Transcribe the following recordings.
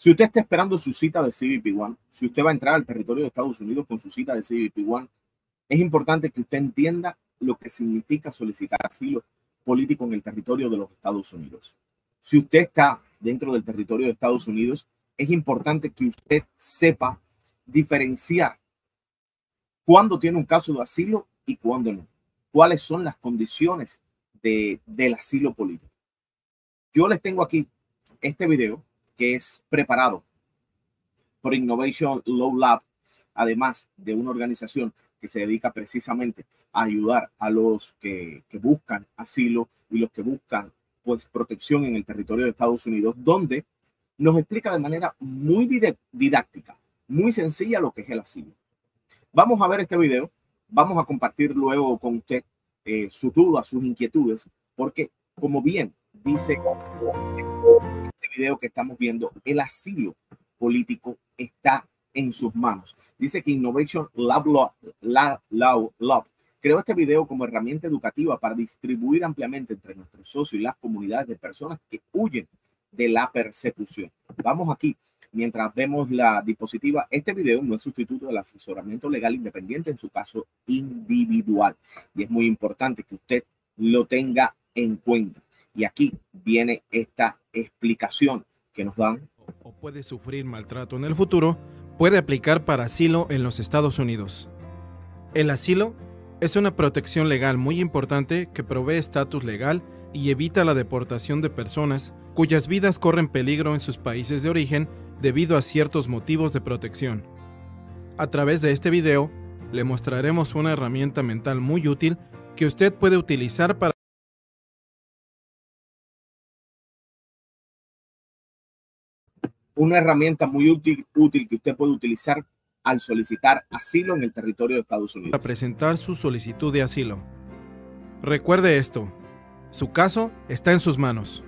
Si usted está esperando su cita de CBP One, si usted va a entrar al territorio de Estados Unidos con su cita de CBP One, es importante que usted entienda lo que significa solicitar asilo político en el territorio de los Estados Unidos. Si usted está dentro del territorio de Estados Unidos, es importante que usted sepa diferenciar cuándo tiene un caso de asilo y cuándo no. ¿Cuáles son las condiciones del asilo político? Yo les tengo aquí este video que es preparado por Innovation Law Lab, además de una organización que se dedica precisamente a ayudar a los que buscan asilo y los que buscan pues protección en el territorio de Estados Unidos, donde nos explica de manera muy didáctica, muy sencilla lo que es el asilo. Vamos a ver este video, vamos a compartir luego con usted sus dudas, sus inquietudes, porque como bien dice video que estamos viendo, el asilo político está en sus manos. Dice que Innovation Lab creó este video como herramienta educativa para distribuir ampliamente entre nuestros socios y las comunidades de personas que huyen de la persecución. Vamos aquí, mientras vemos la diapositiva, este video no es sustituto del asesoramiento legal independiente en su caso individual. Y es muy importante que usted lo tenga en cuenta. Y aquí viene esta explicación que nos dan. O puede sufrir maltrato en el futuro, puede aplicar para asilo en los Estados Unidos. El asilo es una protección legal muy importante que provee estatus legal y evita la deportación de personas cuyas vidas corren peligro en sus países de origen debido a ciertos motivos de protección. A través de este video, le mostraremos una herramienta mental muy útil que usted puede utilizar para una herramienta muy útil que usted puede utilizar al solicitar asilo en el territorio de Estados Unidos. Para presentar su solicitud de asilo. Recuerde esto, su caso está en sus manos.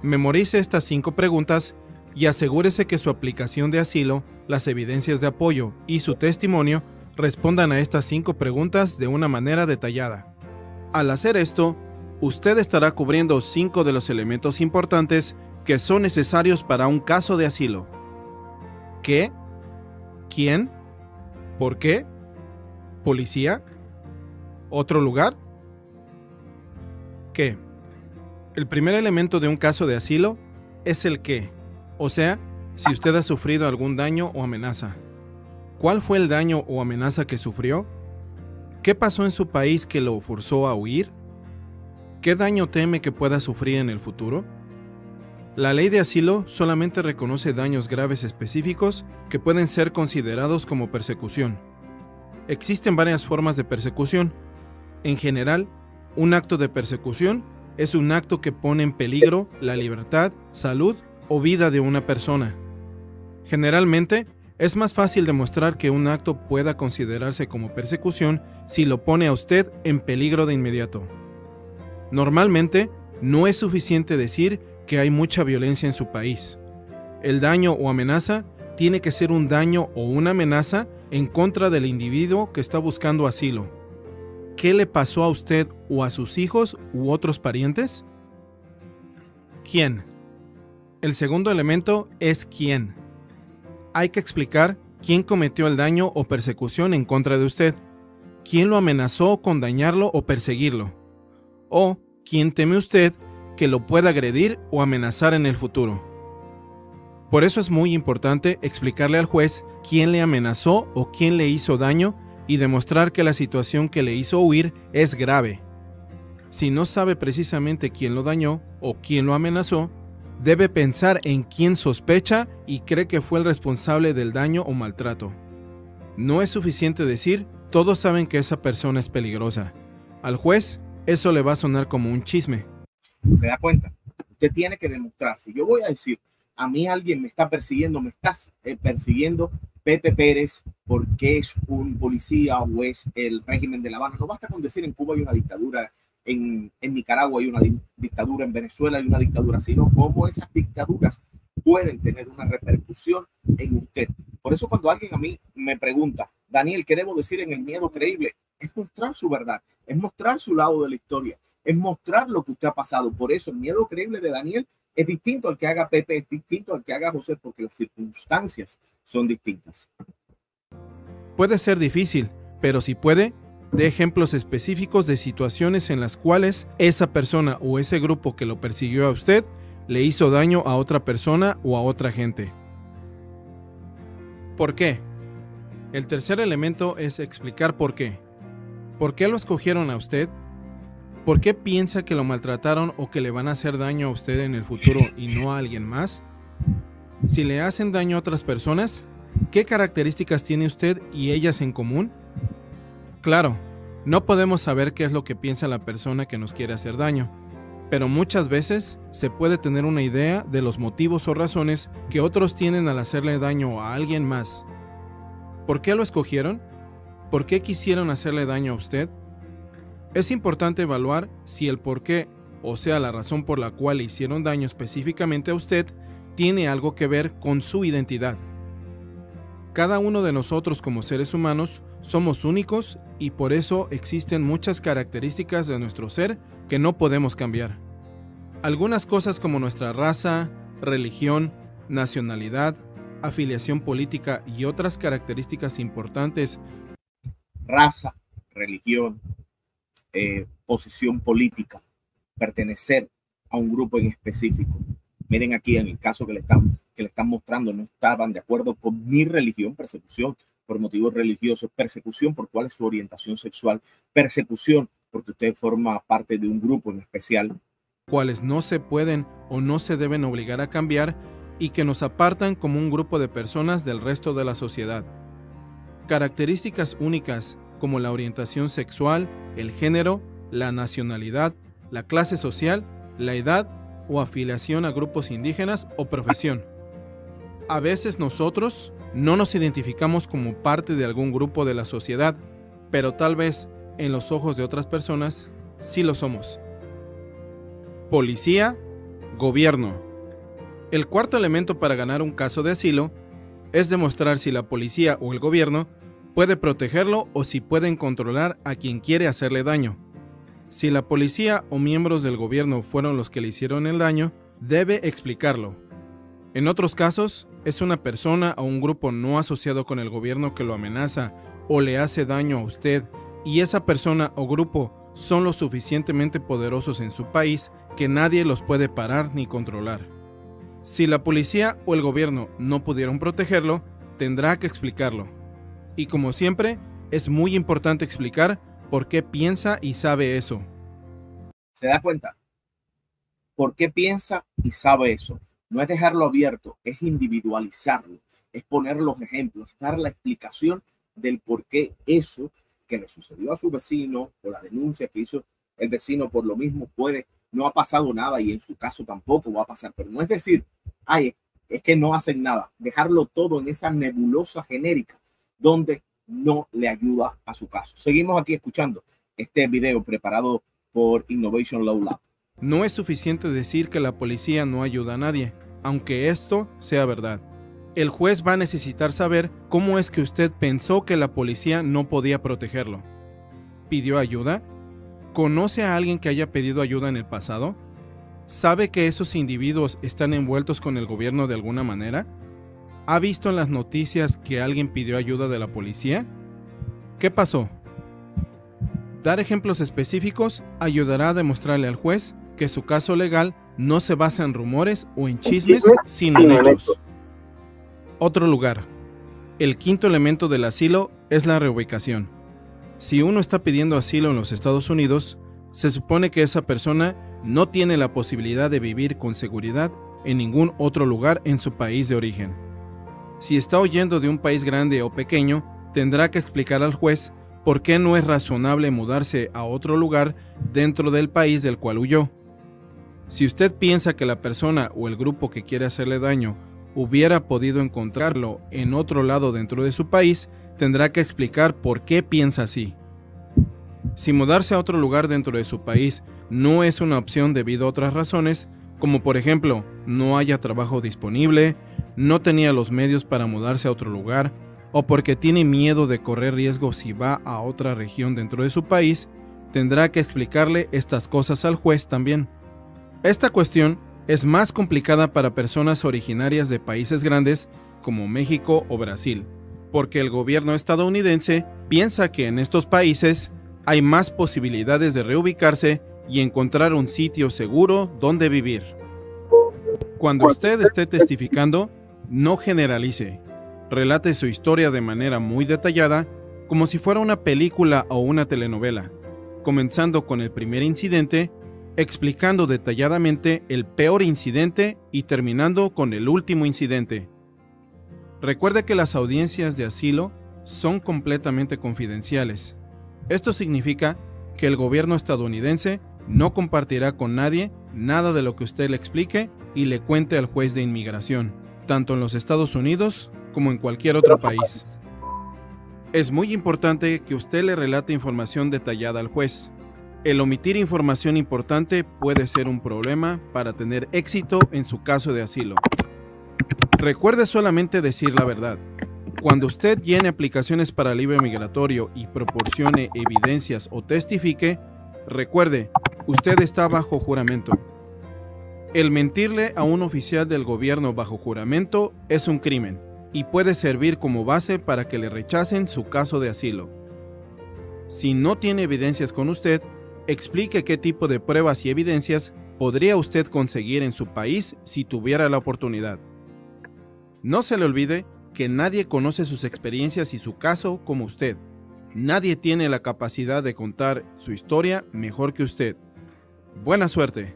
Memorice estas 5 preguntas y asegúrese que su aplicación de asilo, las evidencias de apoyo y su testimonio respondan a estas 5 preguntas de una manera detallada. Al hacer esto, usted estará cubriendo 5 de los elementos importantes que son necesarios para un caso de asilo. ¿Qué? ¿Quién? ¿Por qué? ¿Policía? ¿Otro lugar? ¿Qué? El primer elemento de un caso de asilo es el qué, o sea, si usted ha sufrido algún daño o amenaza. ¿Cuál fue el daño o amenaza que sufrió? ¿Qué pasó en su país que lo forzó a huir? ¿Qué daño teme que pueda sufrir en el futuro? La ley de asilo solamente reconoce daños graves específicos que pueden ser considerados como persecución. Existen varias formas de persecución. En general, un acto de persecución es un acto que pone en peligro la libertad, salud o vida de una persona. Generalmente, es más fácil demostrar que un acto pueda considerarse como persecución si lo pone a usted en peligro de inmediato. Normalmente, no es suficiente decir que hay mucha violencia en su país. El daño o amenaza tiene que ser un daño o una amenaza en contra del individuo que está buscando asilo. ¿Qué le pasó a usted o a sus hijos u otros parientes? ¿Quién? El segundo elemento es quién. Hay que explicar quién cometió el daño o persecución en contra de usted. ¿Quién lo amenazó con dañarlo o perseguirlo? ¿O quién teme usted que lo pueda agredir o amenazar en el futuro? Por eso es muy importante explicarle al juez quién le amenazó o quién le hizo daño y demostrar que la situación que le hizo huir es grave. Si no sabe precisamente quién lo dañó o quién lo amenazó, debe pensar en quién sospecha y cree que fue el responsable del daño o maltrato. No es suficiente decir, todos saben que esa persona es peligrosa. Al juez, eso le va a sonar como un chisme. ¿Se da cuenta? Usted tiene que demostrar. Si yo voy a decir, a mí alguien me está persiguiendo, me estás persiguiendo Pepe Pérez porque es un policía o es el régimen de La Habana. No basta con decir en Cuba hay una dictadura, en Nicaragua hay una dictadura, en Venezuela hay una dictadura, sino cómo esas dictaduras pueden tener una repercusión en usted. Por eso cuando alguien a mí me pregunta, Daniel, ¿qué debo decir en el miedo creíble? Es mostrar su verdad, es mostrar su lado de la historia. Es mostrar lo que usted ha pasado. Por eso el miedo creíble de Daniel Es distinto al que haga Pepe, es distinto al que haga José, porque las circunstancias son distintas. Puede ser difícil, pero si puede, dé ejemplos específicos de situaciones en las cuales esa persona o ese grupo que lo persiguió a usted le hizo daño a otra persona o a otra gente. ¿Por qué? El tercer elemento es explicar por qué. ¿Por qué lo escogieron a usted? ¿Por qué piensa que lo maltrataron o que le van a hacer daño a usted en el futuro y no a alguien más? Si le hacen daño a otras personas, ¿qué características tiene usted y ellas en común? Claro, no podemos saber qué es lo que piensa la persona que nos quiere hacer daño, pero muchas veces se puede tener una idea de los motivos o razones que otros tienen al hacerle daño a alguien más. ¿Por qué lo escogieron? ¿Por qué quisieron hacerle daño a usted? Es importante evaluar si el por qué, o sea, la razón por la cual le hicieron daño específicamente a usted, tiene algo que ver con su identidad. Cada uno de nosotros como seres humanos somos únicos y por eso existen muchas características de nuestro ser que no podemos cambiar. Algunas cosas como nuestra raza, religión, nacionalidad, afiliación política y otras características importantes. Raza, religión, posición política, pertenecer a un grupo en específico. Miren aquí en el caso que le están mostrando, no estaban de acuerdo con mi religión, persecución por motivos religiosos, persecución por cuál es su orientación sexual, persecución porque usted forma parte de un grupo en especial. Cuáles no se pueden o no se deben obligar a cambiar y que nos apartan como un grupo de personas del resto de la sociedad. Características únicas como la orientación sexual, el género, la nacionalidad, la clase social, la edad o afiliación a grupos indígenas o profesión. A veces nosotros no nos identificamos como parte de algún grupo de la sociedad, pero tal vez en los ojos de otras personas sí lo somos. Policía, gobierno. El cuarto elemento para ganar un caso de asilo es demostrar si la policía o el gobierno puede protegerlo o si pueden controlar a quien quiere hacerle daño. Si la policía o miembros del gobierno fueron los que le hicieron el daño, debe explicarlo. En otros casos, es una persona o un grupo no asociado con el gobierno que lo amenaza o le hace daño a usted, y esa persona o grupo son lo suficientemente poderosos en su país que nadie los puede parar ni controlar. Si la policía o el gobierno no pudieron protegerlo, tendrá que explicarlo. Y como siempre, es muy importante explicar ¿por qué piensa y sabe eso? ¿Se da cuenta? ¿Por qué piensa y sabe eso? No es dejarlo abierto, es individualizarlo, es poner los ejemplos, dar la explicación del por qué eso que le sucedió a su vecino o la denuncia que hizo el vecino por lo mismo puede, no ha pasado nada y en su caso tampoco va a pasar, pero no es decir, ay, es que no hacen nada, dejarlo todo en esa nebulosa genérica donde no le ayuda a su caso. Seguimos aquí escuchando este video preparado por Innovation Law Lab. No es suficiente decir que la policía no ayuda a nadie, aunque esto sea verdad. El juez va a necesitar saber cómo es que usted pensó que la policía no podía protegerlo. ¿Pidió ayuda? ¿Conoce a alguien que haya pedido ayuda en el pasado? ¿Sabe que esos individuos están envueltos con el gobierno de alguna manera? ¿Ha visto en las noticias que alguien pidió ayuda de la policía? ¿Qué pasó? Dar ejemplos específicos ayudará a demostrarle al juez que su caso legal no se basa en rumores o en chismes, sino en hechos. Otro lugar. El quinto elemento del asilo es la reubicación. Si uno está pidiendo asilo en los Estados Unidos, se supone que esa persona no tiene la posibilidad de vivir con seguridad en ningún otro lugar en su país de origen. Si está huyendo de un país grande o pequeño, tendrá que explicar al juez por qué no es razonable mudarse a otro lugar dentro del país del cual huyó. Si usted piensa que la persona o el grupo que quiere hacerle daño hubiera podido encontrarlo en otro lado dentro de su país, tendrá que explicar por qué piensa así. Si mudarse a otro lugar dentro de su país no es una opción debido a otras razones, como por ejemplo, no haya trabajo disponible, no tenía los medios para mudarse a otro lugar, o porque tiene miedo de correr riesgo si va a otra región dentro de su país, tendrá que explicarle estas cosas al juez también. Esta cuestión es más complicada para personas originarias de países grandes como México o Brasil, porque el gobierno estadounidense piensa que en estos países hay más posibilidades de reubicarse y encontrar un sitio seguro donde vivir. Cuando usted esté testificando, no generalice. Relate su historia de manera muy detallada, como si fuera una película o una telenovela, comenzando con el primer incidente, explicando detalladamente el peor incidente y terminando con el último incidente. Recuerde que las audiencias de asilo son completamente confidenciales. Esto significa que el gobierno estadounidense no compartirá con nadie nada de lo que usted le explique y le cuente al juez de inmigración, tanto en los Estados Unidos como en cualquier otro país. Es muy importante que usted le relate información detallada al juez. El omitir información importante puede ser un problema para tener éxito en su caso de asilo. Recuerde solamente decir la verdad. Cuando usted llene aplicaciones para alivio migratorio y proporcione evidencias o testifique, recuerde, usted está bajo juramento. El mentirle a un oficial del gobierno bajo juramento es un crimen y puede servir como base para que le rechacen su caso de asilo. Si no tiene evidencias con usted, explique qué tipo de pruebas y evidencias podría usted conseguir en su país si tuviera la oportunidad. No se le olvide que nadie conoce sus experiencias y su caso como usted. Nadie tiene la capacidad de contar su historia mejor que usted. Buena suerte.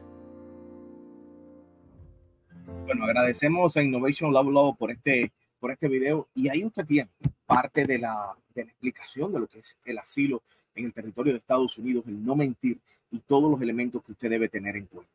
Bueno, agradecemos a Innovation Law por este video, y ahí usted tiene parte de la explicación de lo que es el asilo en el territorio de Estados Unidos, el no mentir y todos los elementos que usted debe tener en cuenta.